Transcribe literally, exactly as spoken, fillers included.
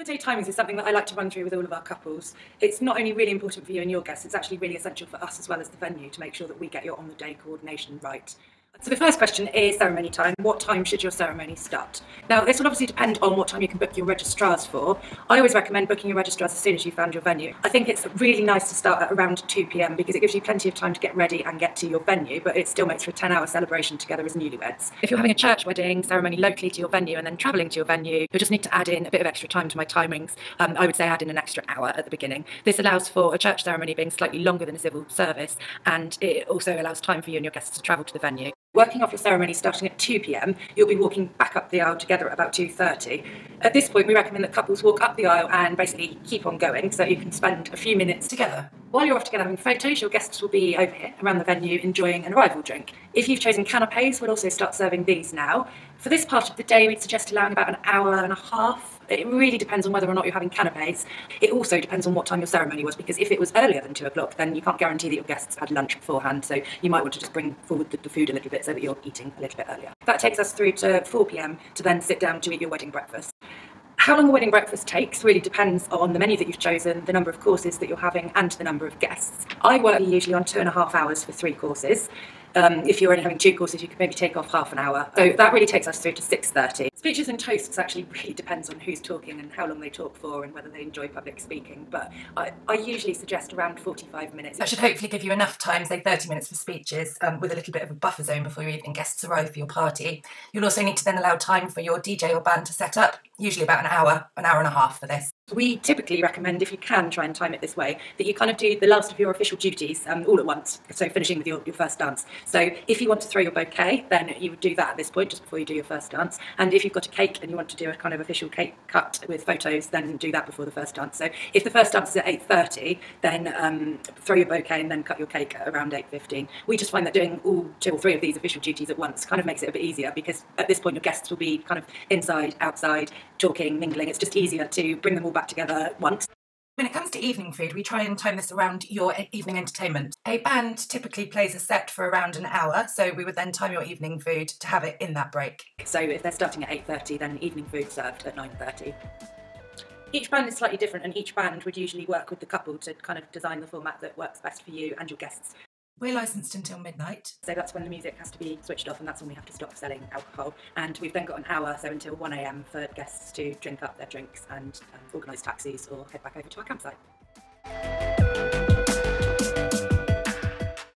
the day timings is something that I like to run through with all of our couples. It's not only really important for you and your guests, it's actually really essential for us as well as the venue to make sure that we get your on-the-day coordination right. So the first question is ceremony time. What time should your ceremony start? Now, this will obviously depend on what time you can book your registrars for. I always recommend booking your registrars as soon as you found your venue. I think it's really nice to start at around two p m because it gives you plenty of time to get ready and get to your venue, but it still makes for a ten hour celebration together as newlyweds. If you're having a church wedding ceremony locally to your venue and then travelling to your venue, you'll just need to add in a bit of extra time to my timings. Um, I would say add in an extra hour at the beginning. This allows for a church ceremony being slightly longer than a civil service, and it also allows time for you and your guests to travel to the venue. Working off your ceremony starting at two p m, you'll be walking back up the aisle together at about two thirty. At this point, we recommend that couples walk up the aisle and basically keep on going so you can spend a few minutes together. While you're off together having photos, your guests will be over here around the venue enjoying an arrival drink. If you've chosen canapes, we'll also start serving these now. For this part of the day, we'd suggest allowing about an hour and a half. It really depends on whether or not you're having canapes. It also depends on what time your ceremony was, because if it was earlier than two o'clock, then you can't guarantee that your guests had lunch beforehand. So you might want to just bring forward the, the food a little bit so that you're eating a little bit earlier. That takes us through to four p m to then sit down to eat your wedding breakfast. How long a wedding breakfast takes really depends on the menu that you've chosen, the number of courses that you're having, and the number of guests. I work usually on two and a half hours for three courses. Um, if you're only having two courses, you can maybe take off half an hour. So that really takes us through to six thirty. Speeches and toasts actually really depends on who's talking and how long they talk for and whether they enjoy public speaking. But I, I usually suggest around forty-five minutes. That should hopefully give you enough time, say thirty minutes for speeches, um, with a little bit of a buffer zone before your evening guests arrive for your party. You'll also need to then allow time for your D J or band to set up, usually about an hour, an hour and a half for this. We typically recommend, if you can try and time it this way, that you kind of do the last of your official duties um, all at once, so finishing with your, your first dance. So if you want to throw your bouquet, then you would do that at this point, just before you do your first dance. And if you've got a cake and you want to do a kind of official cake cut with photos, then do that before the first dance. So if the first dance is at eight thirty, then um, throw your bouquet and then cut your cake at around eight fifteen. We just find that doing all two or three of these official duties at once kind of makes it a bit easier, because at this point your guests will be kind of inside, outside, talking, mingling. It's just easier to bring them all back together at once. When it comes to evening food, we try and time this around your evening entertainment. A band typically plays a set for around an hour, so we would then time your evening food to have it in that break. So if they're starting at eight thirty, then evening food served at nine thirty. Each band is slightly different, and each band would usually work with the couple to kind of design the format that works best for you and your guests. We're licensed until midnight. So that's when the music has to be switched off, and that's when we have to stop selling alcohol. And we've then got an hour, so until one a m for guests to drink up their drinks and um, organise taxis or head back over to our campsite.